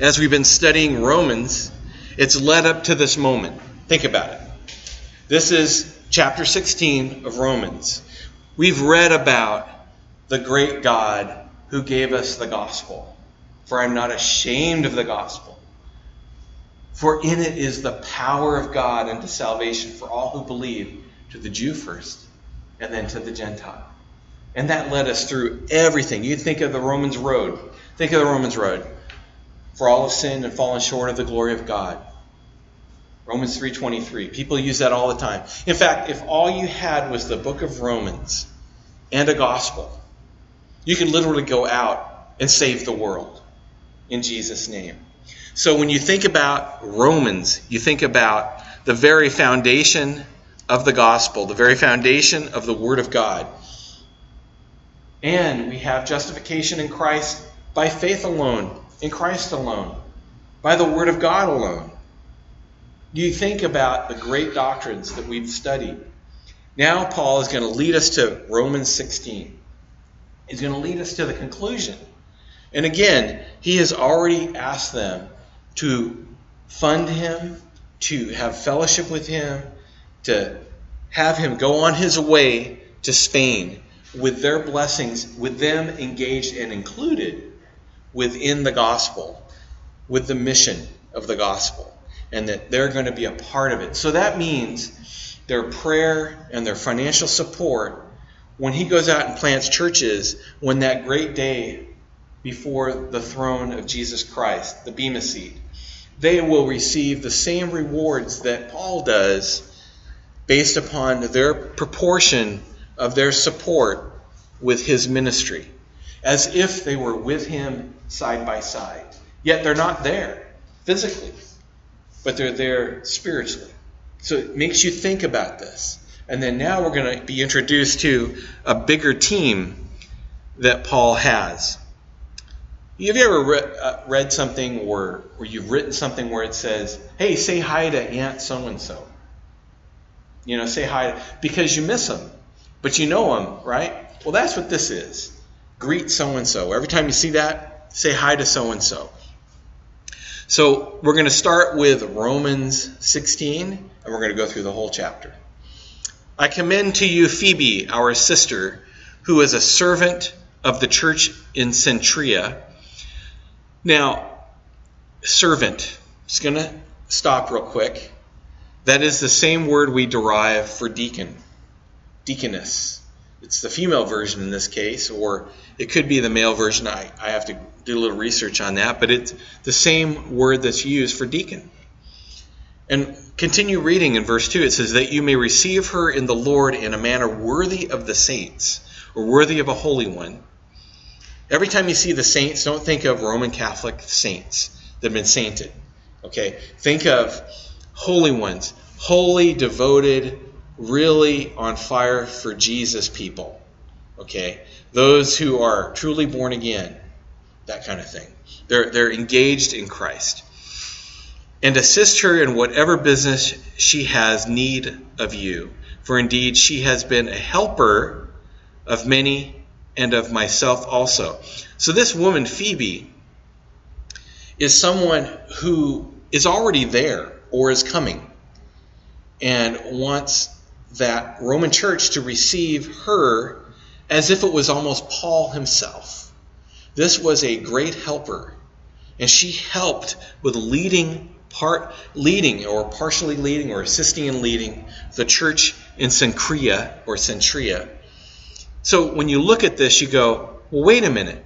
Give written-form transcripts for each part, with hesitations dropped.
As we've been studying Romans, it's led up to this moment. Think about it. This is chapter 16 of Romans. We've read about the great God who gave us the gospel. For I'm not ashamed of the gospel. For in it is the power of God unto salvation for all who believe, to the Jew first, and then to the Gentile. And that led us through everything. You think of the Romans road. Think of the Romans road. For all have sinned and fallen short of the glory of God. Romans 3:23. People use that all the time. In fact, if all you had was the book of Romans and a gospel, you could literally go out and save the world in Jesus' name. So when you think about Romans, you think about the very foundation of the gospel, the very foundation of the Word of God. And we have justification in Christ by faith alone, in Christ alone, by the Word of God alone. You think about the great doctrines that we've studied. Now Paul is going to lead us to Romans 16. He's going to lead us to the conclusion. And again, he has already asked them to fund him, to have fellowship with him, to have him go on his way to Spain with their blessings, with them engaged and included within the gospel, with the mission of the gospel, and that they're going to be a part of it. So that means their prayer and their financial support when he goes out and plants churches, when that great day before the throne of Jesus Christ, the Bema Seat, they will receive the same rewards that Paul does based upon their proportion of their support with his ministry, as if they were with him side by side. Yet they're not there physically, but they're there spiritually. So it makes you think about this. And then now we're going to be introduced to a bigger team that Paul has. Have you ever read something or you've written something where it says, hey, say hi to Aunt so-and-so? You know, say hi, because you miss them, but you know them, right? Well, that's what this is. Greet so-and-so. Every time you see that, say hi to so-and-so. So we're going to start with Romans 16, and we're going to go through the whole chapter. I commend to you Phoebe, our sister, who is a servant of the church in Centria. Now, servant, just going to stop real quick. That is the same word we derive for deacon, deaconess. It's the female version in this case, or it could be the male version. I have to do a little research on that, but it's the same word that's used for deacon. And continue reading in verse 2. It says, that you may receive her in the Lord in a manner worthy of the saints, or worthy of a holy one. Every time you see the saints, don't think of Roman Catholic saints that have been sainted. Okay? Think of holy ones, holy, devoted, really on fire for Jesus people. Okay? Those who are truly born again, that kind of thing. They're engaged in Christ. And assist her in whatever business she has need of you. For indeed she has been a helper of many and of myself also. So this woman, Phoebe, is someone who is already there or is coming and wants that Roman church to receive her as if it was almost Paul himself. This was a great helper, and she helped with partially leading or assisting in leading the church in Centria. So when you look at this, you go, well, wait a minute.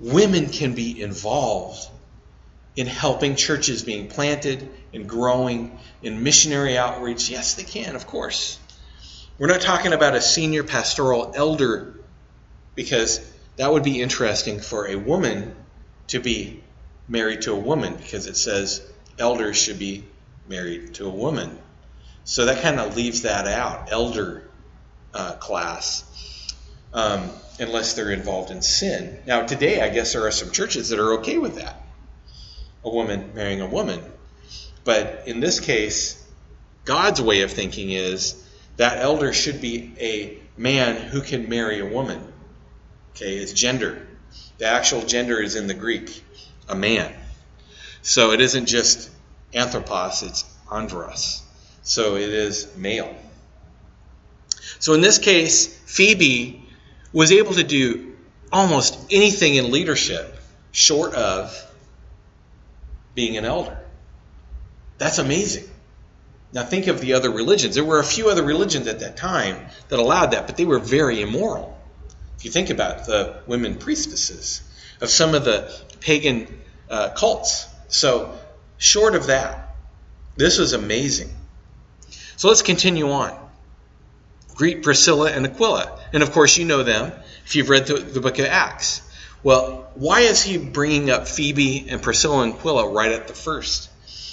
Women can be involved in helping churches being planted and growing in missionary outreach. Yes, they can, of course. We're not talking about a senior pastoral elder, because that would be interesting for a woman to be married to a woman, because it says elders should be married to a woman. So that kind of leaves that out, elder class. Unless they're involved in sin. Now, today, I guess there are some churches that are okay with that, a woman marrying a woman. But in this case, God's way of thinking is that elder should be a man who can marry a woman. Okay, it's gender. The actual gender is in the Greek, a man. So it isn't just anthropos, it's andros. So it is male. So in this case, Phoebe was able to do almost anything in leadership short of being an elder. That's amazing. Now think of the other religions. There were a few other religions at that time that allowed that, but they were very immoral. If you think about the women priestesses of some of the pagan cults. So short of that, this was amazing. So let's continue on. Greet Priscilla and Aquila. And of course you know them if you've read the book of Acts. Well, why is he bringing up Phoebe and Priscilla and Aquila right at the first?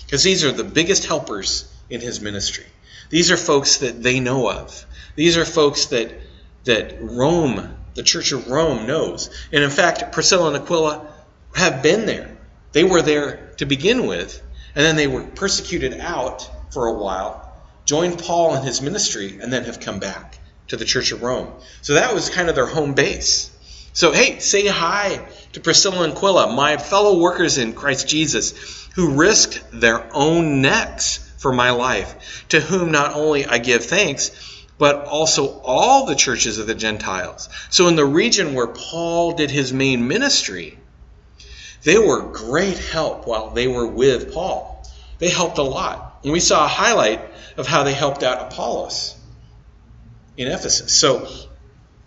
Because these are the biggest helpers in his ministry. These are folks that they know of. These are folks that Rome, the Church of Rome, knows. And in fact, Priscilla and Aquila have been there. They were there to begin with, and then they were persecuted out for a while, joined Paul in his ministry, and then have come back to the Church of Rome. So that was kind of their home base. So, hey, say hi to Priscilla and Aquila, my fellow workers in Christ Jesus, who risked their own necks for my life, to whom not only I give thanks, but also all the churches of the Gentiles. So in the region where Paul did his main ministry, they were great help while they were with Paul. They helped a lot. And we saw a highlight of how they helped out Apelles in Ephesus. So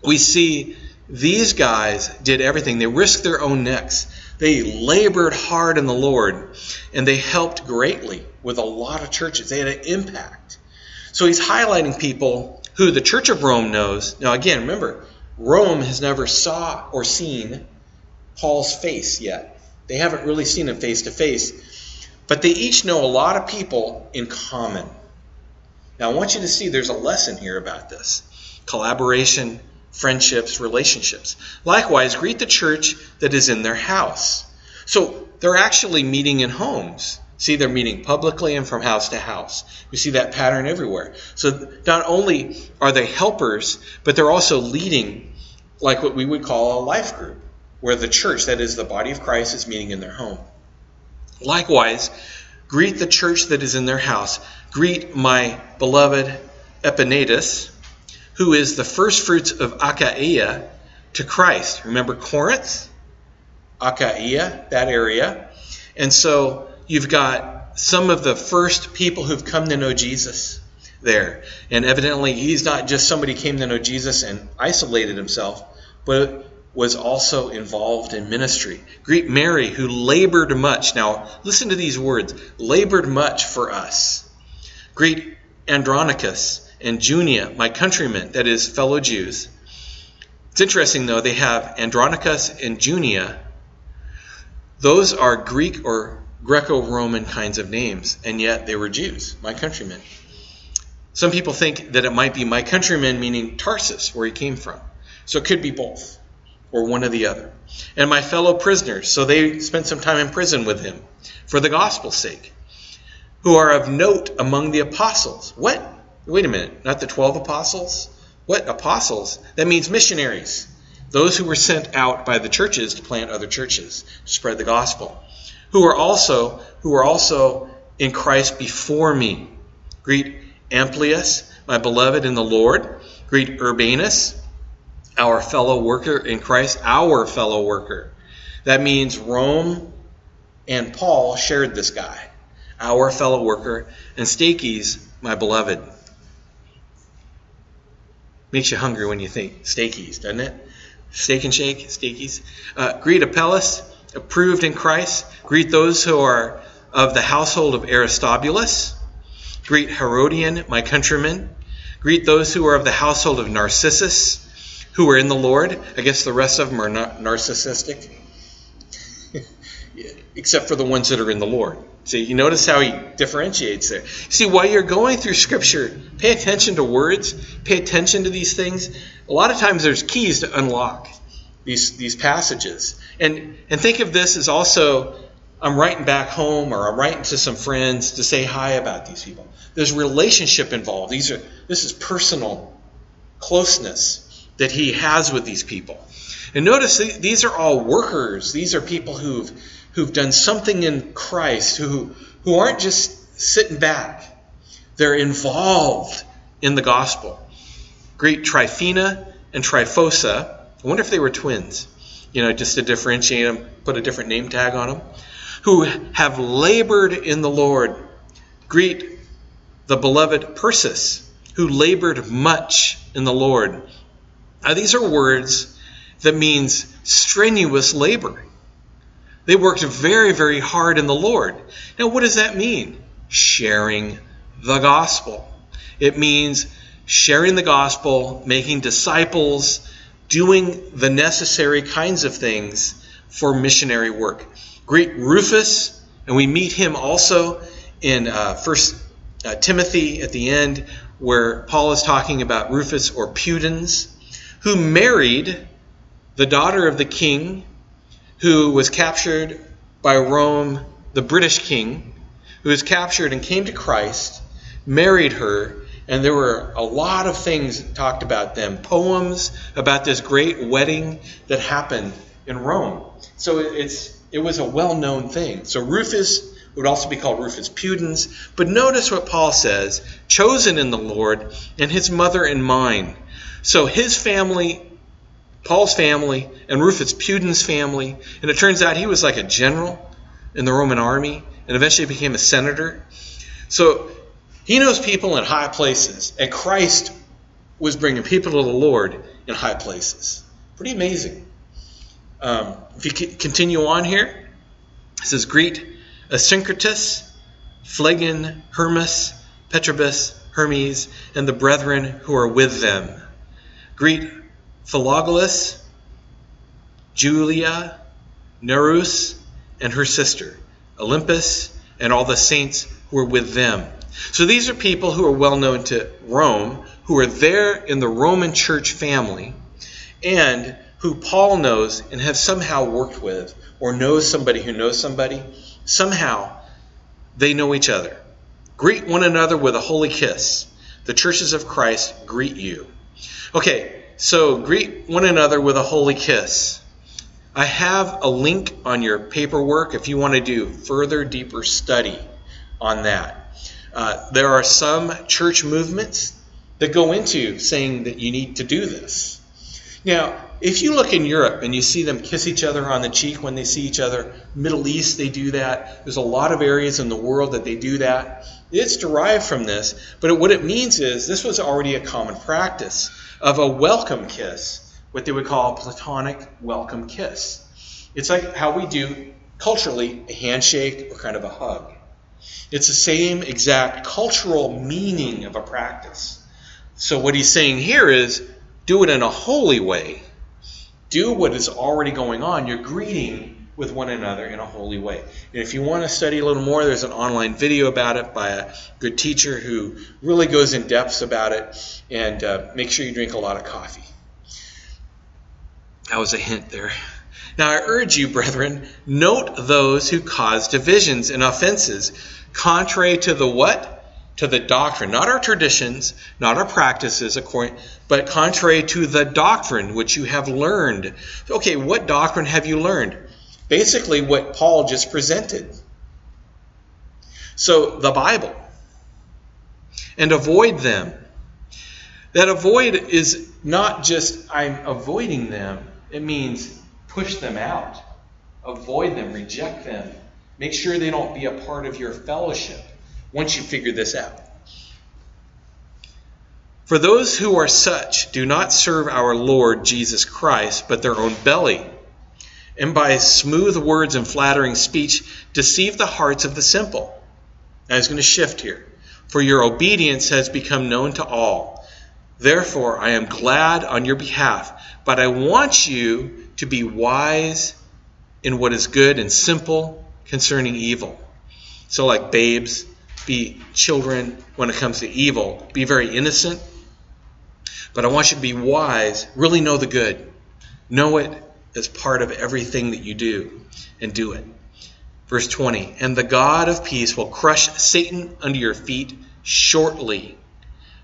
we see these guys did everything. They risked their own necks. They labored hard in the Lord, and they helped greatly with a lot of churches. They had an impact. So he's highlighting people who the Church of Rome knows. Now again, remember, Rome has never saw or seen Paul's face yet. They haven't really seen him face to face, but they each know a lot of people in common. Now I want you to see there's a lesson here about this. Collaboration, friendships, relationships. Likewise, greet the church that is in their house. So they're actually meeting in homes. See, they're meeting publicly and from house to house. We see that pattern everywhere. So not only are they helpers, but they're also leading like what we would call a life group, where the church, that is the body of Christ, is meeting in their home. Likewise, greet the church that is in their house. Greet my beloved Epinetus, who is the firstfruits of Achaia to Christ. Remember Corinth? Achaia, that area. And so you've got some of the first people who've come to know Jesus there. And evidently he's not just somebody who came to know Jesus and isolated himself, but was also involved in ministry. Greet Mary, who labored much. Now, listen to these words. Labored much for us. Greet Andronicus and Junia, my countrymen, that is, fellow Jews. It's interesting, though, they have Andronicus and Junia. Those are Greek or Greco-Roman kinds of names, and yet they were Jews, my countrymen. Some people think that it might be my countrymen, meaning Tarsus, where he came from. So it could be both, or one or the other. And my fellow prisoners, so they spent some time in prison with him for the gospel's sake, who are of note among the apostles. What? Wait a minute, not the 12 apostles? What apostles? That means missionaries, those who were sent out by the churches to plant other churches, to spread the gospel, who are also in Christ before me. Greet Amplius, my beloved in the Lord. Greet Urbanus, our fellow worker in Christ, our fellow worker. That means Rome and Paul shared this guy, our fellow worker, and Stachys, my beloved. Makes you hungry when you think Stachys, doesn't it? Steak and shake, Stachys. Greet Apelles, approved in Christ. Greet those who are of the household of Aristobulus. Greet Herodian, my countrymen. Greet those who are of the household of Narcissus, who are in the Lord. I guess the rest of them are not narcissistic, except for the ones that are in the Lord. See, you notice how he differentiates there. See, while you're going through Scripture, pay attention to words, pay attention to these things. A lot of times there's keys to unlock these passages. And think of this as also, I'm writing back home, or I'm writing to some friends to say hi about these people. There's relationship involved. This is personal closeness that he has with these people. And notice these are all workers. These are people who've who've done something in Christ, who aren't just sitting back. They're involved in the gospel. Greek Tryphena and Tryphosa. I wonder if they were twins, you know, just to differentiate them, put a different name tag on them, who have labored in the Lord. Greet the beloved Persis, who labored much in the Lord. Now, these are words that means strenuous labor. They worked very, very hard in the Lord. Now, what does that mean? Sharing the gospel. It means sharing the gospel, making disciples, doing the necessary kinds of things for missionary work. Greet Rufus, and we meet him also in First Timothy at the end, where Paul is talking about Rufus or Pudens, who married the daughter of the king who was captured by Rome, the British king, who was captured and came to Christ, married her, and there were a lot of things talked about them, poems about this great wedding that happened in Rome. So it was a well-known thing. So Rufus would also be called Rufus Pudens. But notice what Paul says, chosen in the Lord and his mother in mind. So his family, Paul's family, and Rufus Pudens' family, and it turns out he was like a general in the Roman army and eventually became a senator. So he knows people in high places, and Christ was bringing people to the Lord in high places. Pretty amazing. If you continue on here, it says, greet Asyncretus, Phlegon, Hermas, Petrobus, Hermes, and the brethren who are with them. Greet Philologus, Julia, Nerus, and her sister, Olympus, and all the saints who are with them. So these are people who are well known to Rome, who are there in the Roman church family, and who Paul knows and have somehow worked with, or knows somebody who knows somebody. Somehow they know each other. Greet one another with a holy kiss. The churches of Christ greet you. Okay, so greet one another with a holy kiss. I have a link on your paperwork if you want to do further, deeper study on that. There are some church movements that go into saying that you need to do this. Now, if you look in Europe and you see them kiss each other on the cheek when they see each other, Middle East, they do that. There's a lot of areas in the world that they do that. It's derived from this, but what it means is this was already a common practice of a welcome kiss, what they would call a platonic welcome kiss. It's like how we do culturally a handshake or kind of a hug. It's the same exact cultural meaning of a practice. So what he's saying here is, do it in a holy way. Do what is already going on. You're greeting with one another in a holy way. And if you want to study a little more, there's an online video about it by a good teacher who really goes in depth about it. And make sure you drink a lot of coffee. That was a hint there. Now I urge you, brethren, note those who cause divisions and offenses, contrary to the what? To the doctrine. Not our traditions, not our practices, but contrary to the doctrine which you have learned. Okay, what doctrine have you learned? Basically what Paul just presented. So the Bible. And avoid them. That avoid is not just I'm avoiding them. It means push them out, avoid them, reject them, make sure they don't be a part of your fellowship once you figure this out. For those who are such do not serve our Lord Jesus Christ, but their own belly, and by smooth words and flattering speech deceive the hearts of the simple. Now it's going to shift here. For your obedience has become known to all. Therefore I am glad on your behalf, but I want you to be wise in what is good and simple concerning evil. So like babes, be children when it comes to evil. Be very innocent. But I want you to be wise. Really know the good. Know it as part of everything that you do. And do it. Verse 20. And the God of peace will crush Satan under your feet shortly.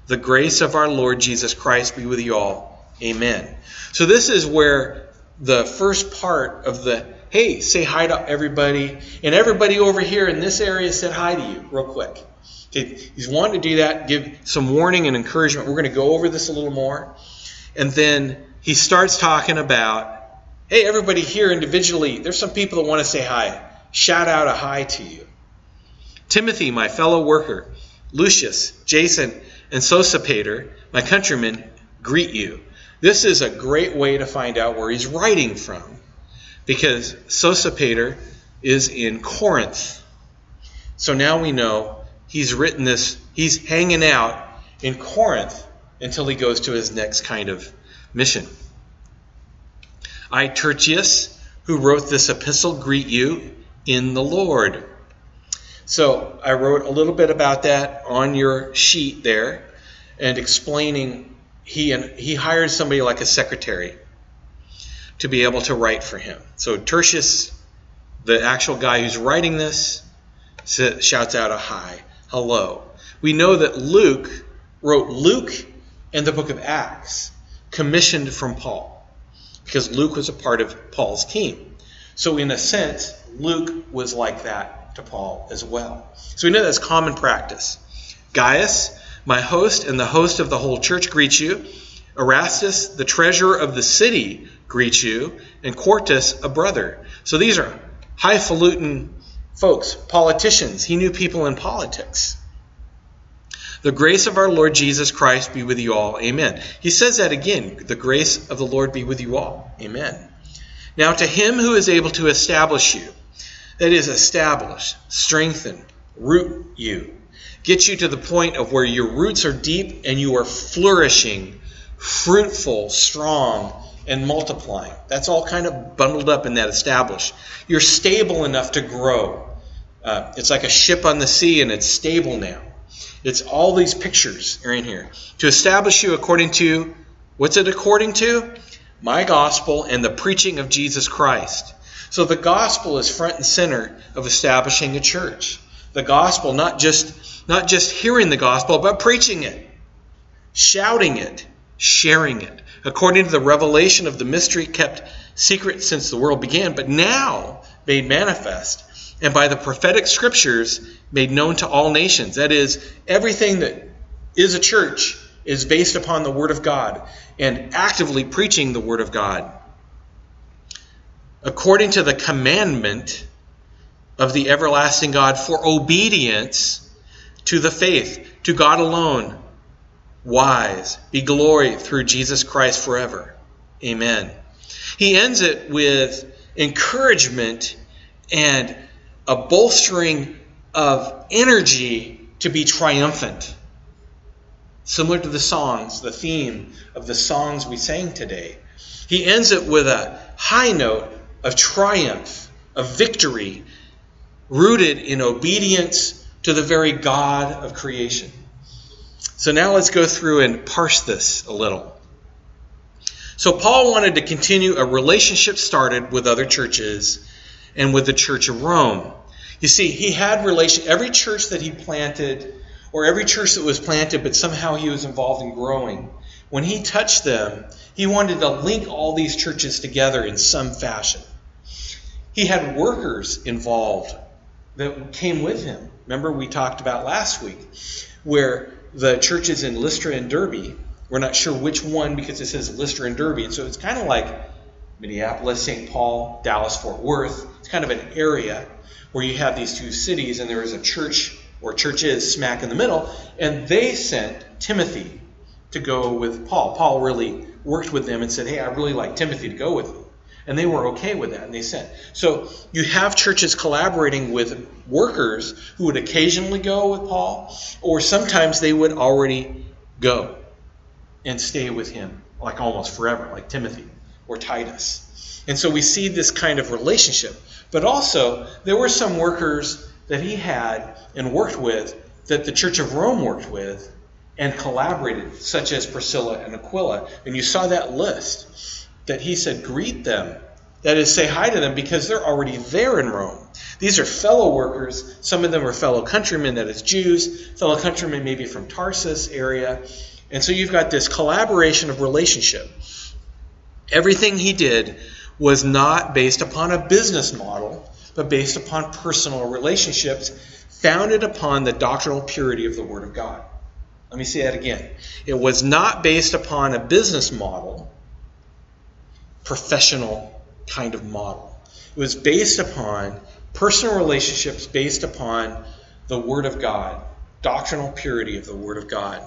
The grace of our Lord Jesus Christ be with you all. Amen. So this is where the first part of the hey, say hi to everybody. And everybody over here in this area said hi to you real quick. Okay, he's wanting to do that, give some warning and encouragement. We're going to go over this a little more. And then he starts talking about, hey, everybody here individually, there's some people that want to say hi. Shout out a hi to you. Timothy, my fellow worker, Lucius, Jason, and Sosipater, my countrymen, greet you. This is a great way to find out where he's writing from, because Sosipater is in Corinth. So now we know he's written this, he's hanging out in Corinth until he goes to his next kind of mission. I, Tertius, who wrote this epistle, greet you in the Lord. So I wrote a little bit about that on your sheet there, and explaining he hired somebody like a secretary to be able to write for him. So Tertius, the actual guy who's writing this, shouts out a hi, hello. We know that Luke wrote Luke and the book of Acts, commissioned from Paul, because Luke was a part of Paul's team. So in a sense, Luke was like that to Paul as well. So we know that's common practice. Gaius, my host and the host of the whole church, greet you. Erastus, the treasurer of the city, greets you. And Quartus, a brother. So these are highfalutin folks, politicians. He knew people in politics. The grace of our Lord Jesus Christ be with you all. Amen. He says that again. The grace of the Lord be with you all. Amen. Now to him who is able to establish you, that is, establish, strengthen, root you, get you to the point of where your roots are deep and you are flourishing, fruitful, strong, and multiplying. That's all kind of bundled up in that establish. You're stable enough to grow. It's like a ship on the sea, and it's stable now. It's all these pictures are in here. To establish you according to, what's it according to? My gospel and the preaching of Jesus Christ. So the gospel is front and center of establishing a church. The gospel, not just hearing the gospel, but preaching it, shouting it, sharing it, according to the revelation of the mystery kept secret since the world began, but now made manifest, and by the prophetic scriptures made known to all nations. That is, everything that is a church is based upon the Word of God and actively preaching the Word of God, according to the commandment of the everlasting God for obedience to the faith, to God alone, wise, be glory through Jesus Christ forever. Amen. He ends it with encouragement and a bolstering of energy to be triumphant. Similar to the songs, the theme of the songs we sang today. He ends it with a high note of triumph, of victory, rooted in obedience to the very God of creation. So now let's go through and parse this a little. So Paul wanted to continue a relationship started with other churches and with the Church of Rome. You see, he had relation. Every church that he planted, or every church that was planted, but somehow he was involved in growing, when he touched them, he wanted to link all these churches together in some fashion. He had workers involved that came with him. Remember we talked about last week, where the churches in Lystra and Derbe, we're not sure which one because it says Lystra and Derbe, and so it's kind of like Minneapolis, St. Paul, Dallas, Fort Worth. It's kind of an area where you have these two cities, and there is a church or churches smack in the middle, and they sent Timothy to go with Paul. Paul really worked with them and said, hey, I really like Timothy to go with me. And they were okay with that, and they sent. So you have churches collaborating with workers who would occasionally go with Paul, or sometimes they would already go and stay with him like almost forever, like Timothy or Titus. And so we see this kind of relationship. But also, there were some workers that he had and worked with that the Church of Rome worked with and collaborated, such as Priscilla and Aquila. And you saw that list that he said, greet them. That is, say hi to them, because they're already there in Rome. These are fellow workers. Some of them are fellow countrymen, that is Jews, fellow countrymen maybe from Tarsus area. And so you've got this collaboration of relationship. Everything he did was not based upon a business model, but based upon personal relationships founded upon the doctrinal purity of the Word of God. Let me say that again. It was not based upon a business model, professional kind of model. It was based upon personal relationships based upon the Word of God, doctrinal purity of the Word of God.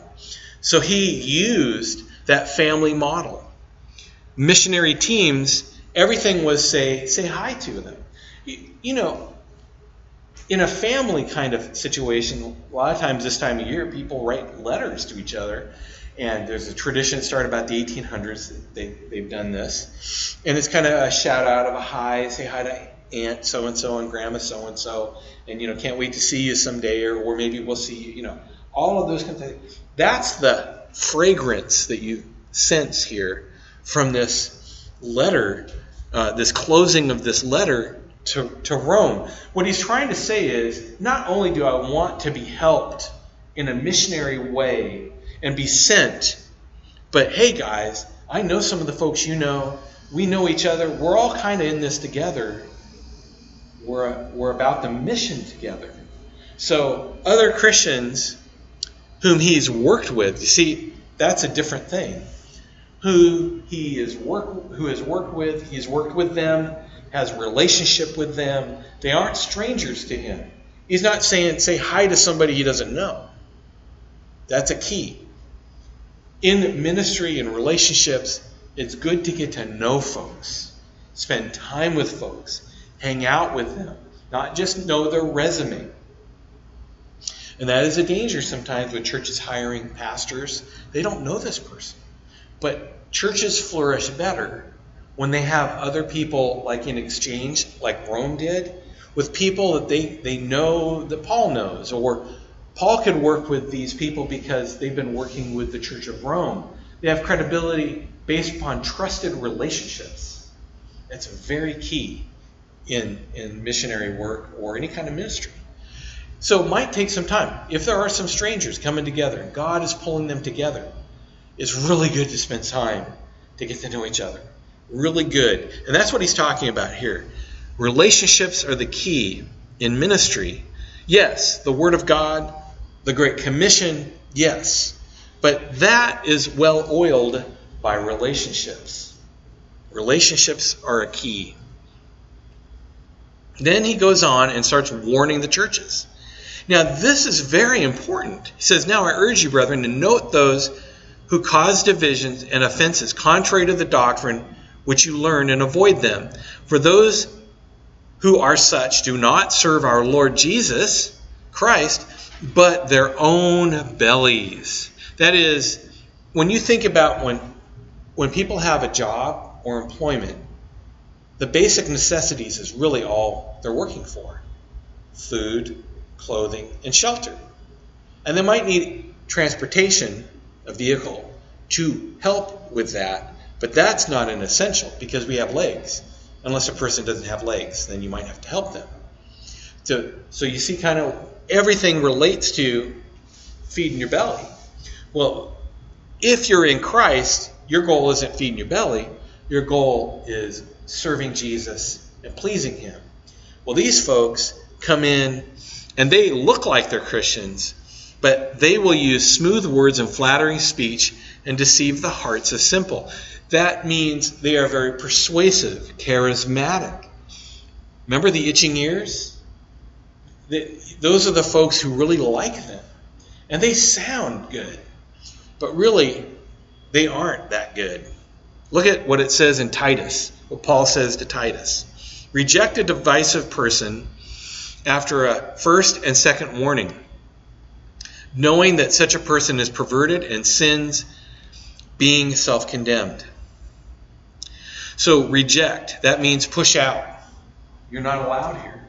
So he used that family model. Missionary teams, everything was say hi to them. You know, in a family kind of situation, a lot of times this time of year, people write letters to each other. And there's a tradition started about the 1800s. They've done this. And it's kind of a shout out of a hi, say hi to Aunt so-and-so and Grandma so-and-so. And, you know, can't wait to see you someday, or maybe we'll see you, you know. All of those kinds of things. That's the fragrance that you sense here from this letter, this closing of this letter to Rome. What he's trying to say is, not only do I want to be helped in a missionary way and be sent, but hey guys, I know some of the folks you know, we know each other, we're all kind of in this together. We're about the mission together. So other Christians whom he's worked with, you see, that's a different thing. Who he has worked with, he's worked with them, has a relationship with them. They aren't strangers to him. He's not saying, say hi to somebody he doesn't know. That's a key. In ministry and relationships, it's good to get to know folks, spend time with folks, hang out with them, not just know their resume. And that is a danger sometimes with churches hiring pastors. They don't know this person. But churches flourish better when they have other people, like in exchange, like Rome did, with people that they know that Paul knows, or Paul could work with these people because they've been working with the Church of Rome. They have credibility based upon trusted relationships. That's very key in missionary work or any kind of ministry. So it might take some time. If there are some strangers coming together and God is pulling them together, it's really good to spend time to get to know each other. Really good. And that's what he's talking about here. Relationships are the key in ministry. Yes, the Word of God, the Great Commission, yes. But that is well oiled by relationships. Relationships are a key. Then he goes on and starts warning the churches. Now, this is very important. He says, now I urge you, brethren, to note those who cause divisions and offenses contrary to the doctrine which you learned, and avoid them. For those who are such do not serve our Lord Jesus Christ, but their own bellies. That is, when you think about when people have a job or employment, the basic necessities is really all they're working for. Food, clothing, and shelter. And they might need transportation, a vehicle, to help with that, but that's not an essential because we have legs. Unless a person doesn't have legs, then you might have to help them. So you see kind of everything relates to feeding your belly. Well, if you're in Christ, your goal isn't feeding your belly. Your goal is serving Jesus and pleasing Him. Well, these folks come in and they look like they're Christians, but they will use smooth words and flattering speech and deceive the hearts of simple. That means they are very persuasive, charismatic. Remember the itching ears? Those are the folks who really like them. And they sound good, but really they aren't that good. Look at what it says in Titus, what Paul says to Titus. Reject a divisive person after a first and second warning, knowing that such a person is perverted and sins, being self-condemned. So reject, that means push out. You're not allowed here.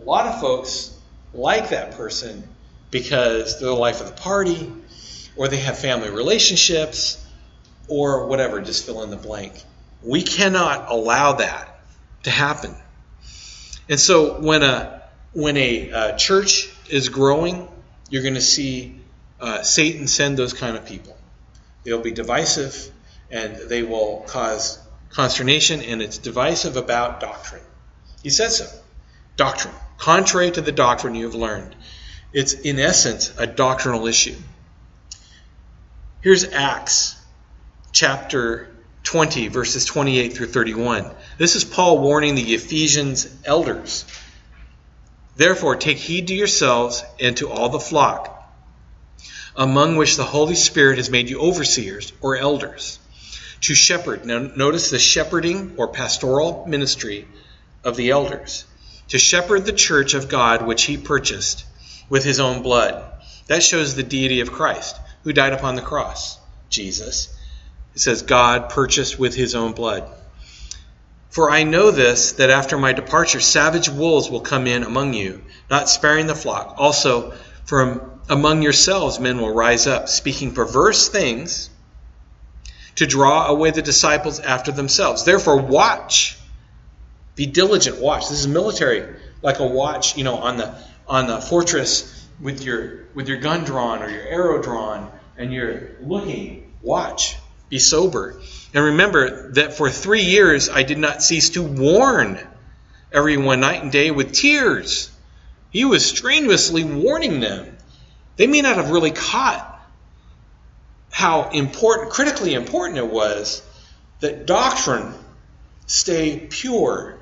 A lot of folks like that person because they're the life of the party, or they have family relationships, or whatever, just fill in the blank. We cannot allow that to happen. And so when a church is growing, you're going to see Satan send those kind of people. They'll be divisive, and they will cause consternation and it's divisive about doctrine. He says so. Doctrine. Contrary to the doctrine you have learned. It's, in essence, a doctrinal issue. Here's Acts chapter 20, verses 28 through 31. This is Paul warning the Ephesians elders. Therefore, take heed to yourselves and to all the flock, among which the Holy Spirit has made you overseers or elders, to shepherd. Now, notice the shepherding or pastoral ministry of the elders. To shepherd the church of God, which he purchased with his own blood. That shows the deity of Christ, who died upon the cross, Jesus. It says, God purchased with his own blood. For I know this, that after my departure, savage wolves will come in among you, not sparing the flock. Also, from among yourselves men will rise up, speaking perverse things, to draw away the disciples after themselves. Therefore, watch. Be diligent. Watch. This is military, like a watch, you know, on the fortress with your gun drawn or your arrow drawn, and you're looking. Watch. Be sober. And remember that for 3 years I did not cease to warn everyone night and day with tears. He was strenuously warning them. They may not have really caught how important, critically important it was that doctrine stay pure,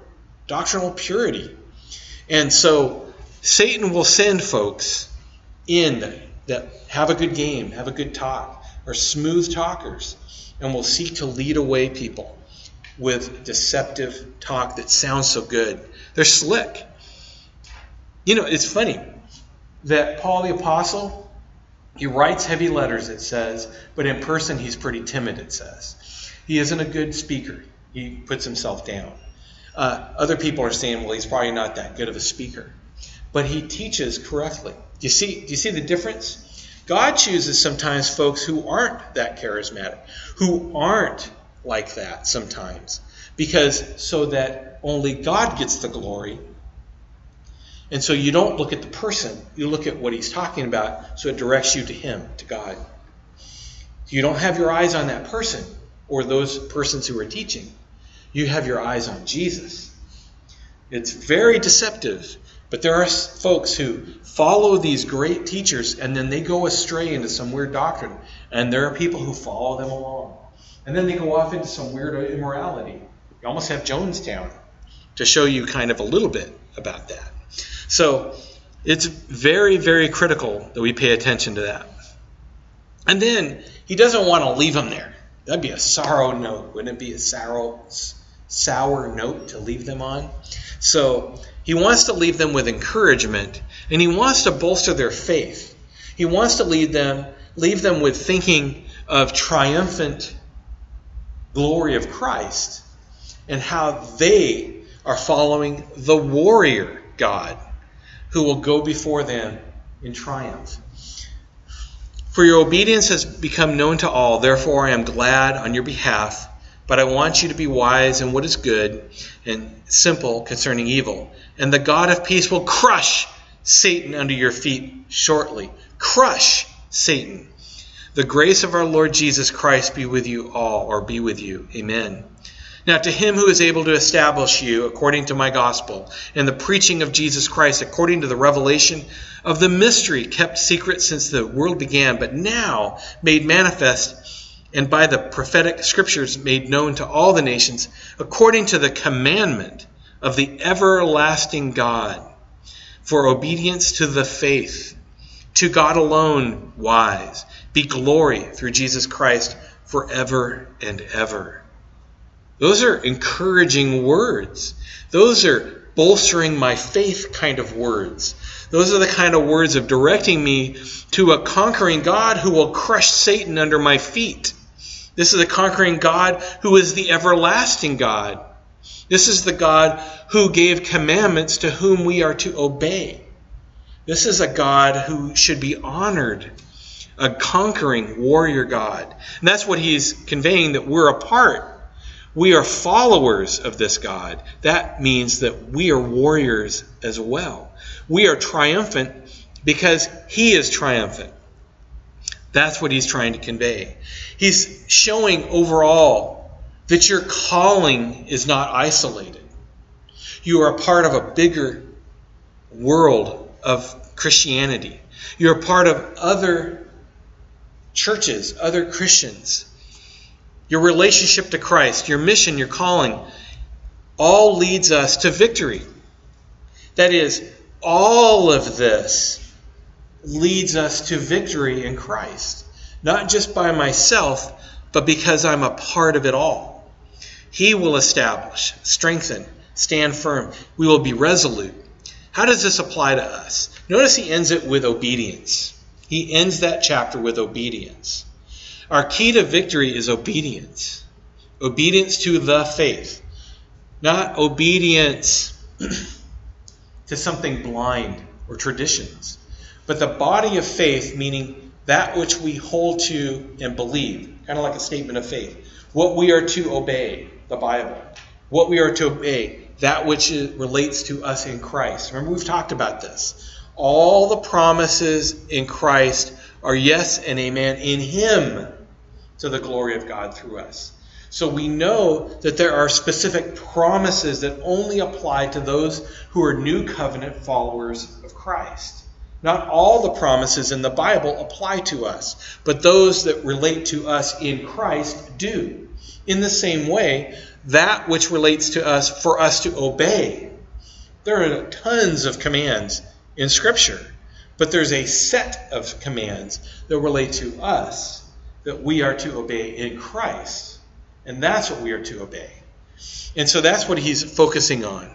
doctrinal purity. And so Satan will send folks in that have a good game, have a good talk, are smooth talkers, and will seek to lead away people with deceptive talk that sounds so good. They're slick. You know, it's funny that Paul the Apostle, he writes heavy letters, it says, but in person he's pretty timid, it says. He isn't a good speaker. He puts himself down. Other people are saying, well, he's probably not that good of a speaker. But he teaches correctly. Do you see the difference? God chooses sometimes folks who aren't that charismatic, who aren't like that sometimes, because so that only God gets the glory. And so you don't look at the person, you look at what he's talking about, so it directs you to him, to God. You don't have your eyes on that person or those persons who are teaching. You have your eyes on Jesus. It's very deceptive, but there are folks who follow these great teachers and then they go astray into some weird doctrine, and there are people who follow them along. And then they go off into some weird immorality. You almost have Jonestown to show you kind of a little bit about that. So it's very, very critical that we pay attention to that. And then he doesn't want to leave them there. That'd be a sorrow note. Wouldn't it be a sour note to leave them on? So he wants to leave them with encouragement, and he wants to bolster their faith. He wants to leave them with thinking of triumphant glory of Christ and how they are following the warrior God who will go before them in triumph. For your obedience has become known to all, therefore I am glad on your behalf. But I want you to be wise in what is good and simple concerning evil. And the God of peace will crush Satan under your feet shortly. Crush Satan. The grace of our Lord Jesus Christ be with you all, or be with you. Amen. Now to him who is able to establish you according to my gospel and the preaching of Jesus Christ, according to the revelation of the mystery kept secret since the world began, but now made manifest, and by the prophetic scriptures made known to all the nations, according to the commandment of the everlasting God, for obedience to the faith, to God alone wise, be glory through Jesus Christ forever and ever. Those are encouraging words. Those are bolstering my faith kind of words. Those are the kind of words of directing me to a conquering God who will crush Satan under my feet. This is the conquering God who is the everlasting God. This is the God who gave commandments to whom we are to obey. This is a God who should be honored, a conquering warrior God. And that's what he's conveying, that we're a part. We are followers of this God. That means that we are warriors as well. We are triumphant because he is triumphant. That's what he's trying to convey. He's showing overall that your calling is not isolated. You are a part of a bigger world of Christianity. You're a part of other churches, other Christians. Your relationship to Christ, your mission, your calling, all leads us to victory. That is, all of this leads us to victory in Christ. Not just by myself, but because I'm a part of it all. He will establish, strengthen, stand firm. We will be resolute. How does this apply to us? Notice he ends it with obedience. He ends that chapter with obedience. Our key to victory is obedience. Obedience to the faith. Not obedience to something blind or traditions. But the body of faith, meaning that which we hold to and believe. Kind of like a statement of faith. What we are to obey, the Bible. What we are to obey, that which relates to us in Christ. Remember, we've talked about this. All the promises in Christ are yes and amen in Him to the glory of God through us. So we know that there are specific promises that only apply to those who are new covenant followers of Christ. Not all the promises in the Bible apply to us, but those that relate to us in Christ do. In the same way, that which relates to us for us to obey. There are tons of commands in Scripture, but there's a set of commands that relate to us that we are to obey in Christ. And that's what we are to obey. And so that's what he's focusing on.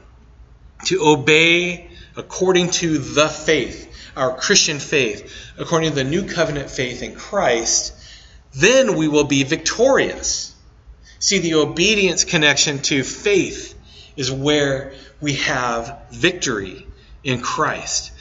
To obey according to the faith, our Christian faith, according to the new covenant faith in Christ, then we will be victorious. See, the obedience connection to faith is where we have victory in Christ.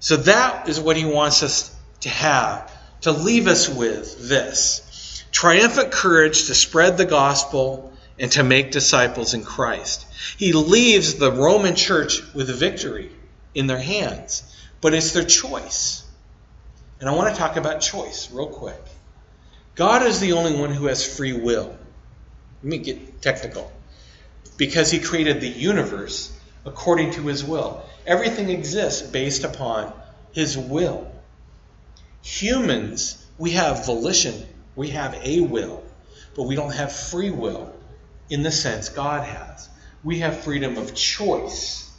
So that is what he wants us to have, to leave us with this. Triumphant courage to spread the gospel and to make disciples in Christ. He leaves the Roman church with victory in their hands, but it's their choice. And I want to talk about choice real quick. God is the only one who has free will. Let me get technical. Because he created the universe according to his will. Everything exists based upon his will. Humans, we have volition. We have a will. But we don't have free will in the sense God has. We have freedom of choice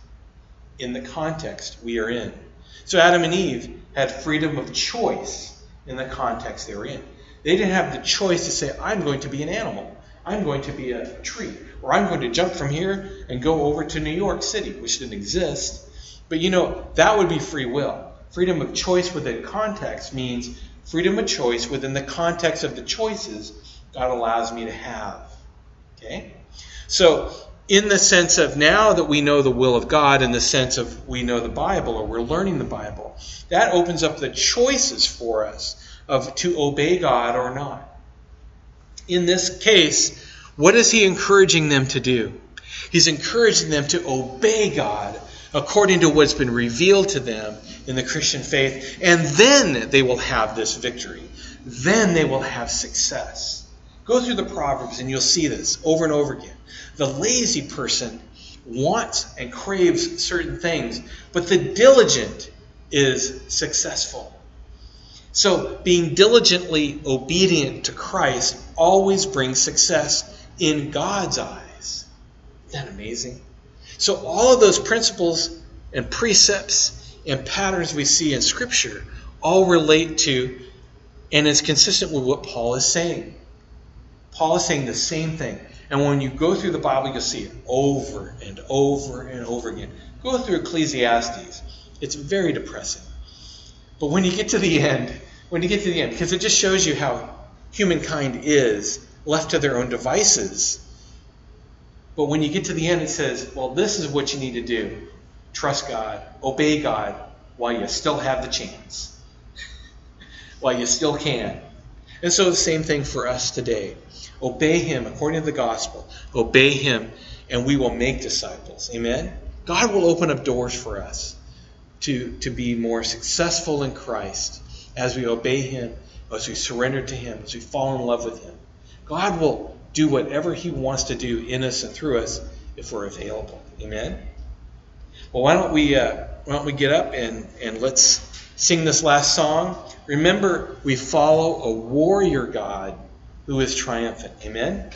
in the context we are in. So Adam and Eve had freedom of choice in the context they were in. They didn't have the choice to say, I'm going to be an animal. I'm going to be a tree, or I'm going to jump from here and go over to New York City, which didn't exist. But you know, that would be free will. Freedom of choice within context means freedom of choice within the context of the choices God allows me to have. Okay? So, in the sense of now that we know the will of God, in the sense of we know the Bible, or we're learning the Bible, that opens up the choices for us of to obey God or not. In this case, what is he encouraging them to do? He's encouraging them to obey God according to what's been revealed to them in the Christian faith, and then they will have this victory. Then they will have success. Go through the Proverbs and you'll see this over and over again. The lazy person wants and craves certain things, but the diligent is successful. So being diligently obedient to Christ always brings success in God's eyes. Isn't that amazing? So all of those principles and precepts and patterns we see in Scripture all relate to and is consistent with what Paul is saying. Paul is saying the same thing. And when you go through the Bible, you'll see it over and over and over again. Go through Ecclesiastes. It's very depressing. But when you get to the end, because it just shows you how humankind is left to their own devices. But when you get to the end, it says, well, this is what you need to do. Trust God, obey God while you still have the chance, while you still can. And so the same thing for us today. Obey Him according to the gospel. Obey Him, and we will make disciples. Amen? God will open up doors for us to be more successful in Christ as we obey Him, as we surrender to Him, as we fall in love with Him. God will do whatever he wants to do in us and through us if we're available. Amen? Well, why don't we get up and let's sing this last song. Remember, we follow a warrior God who is triumphant. Amen?